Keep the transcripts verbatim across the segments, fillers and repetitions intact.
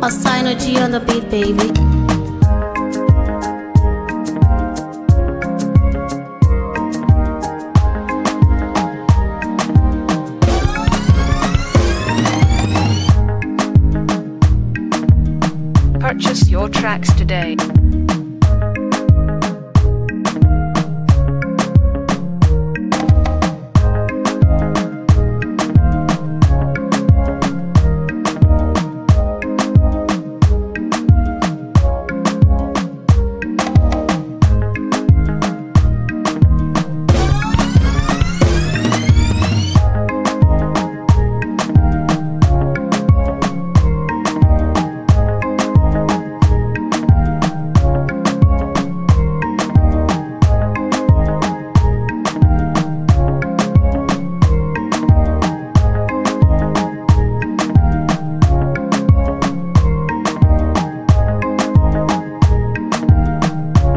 Austino G on the beat, baby. Purchase your tracks today.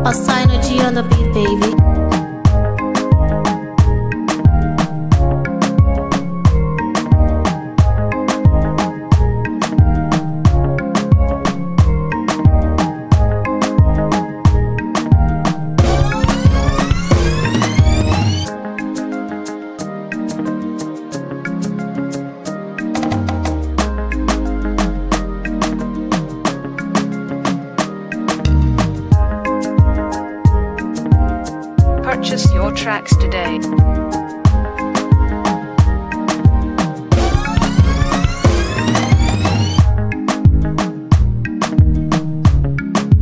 Austino G on the beat, baby. Purchase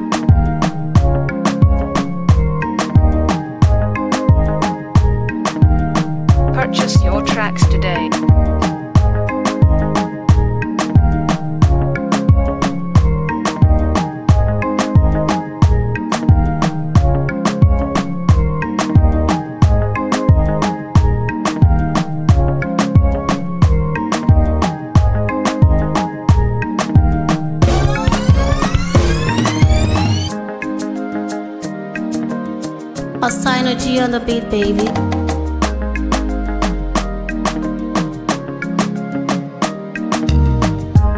your tracks today. Austino G on the beat, baby.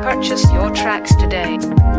Purchase your tracks today. Austino G on the beat, baby. Purchase your tracks today.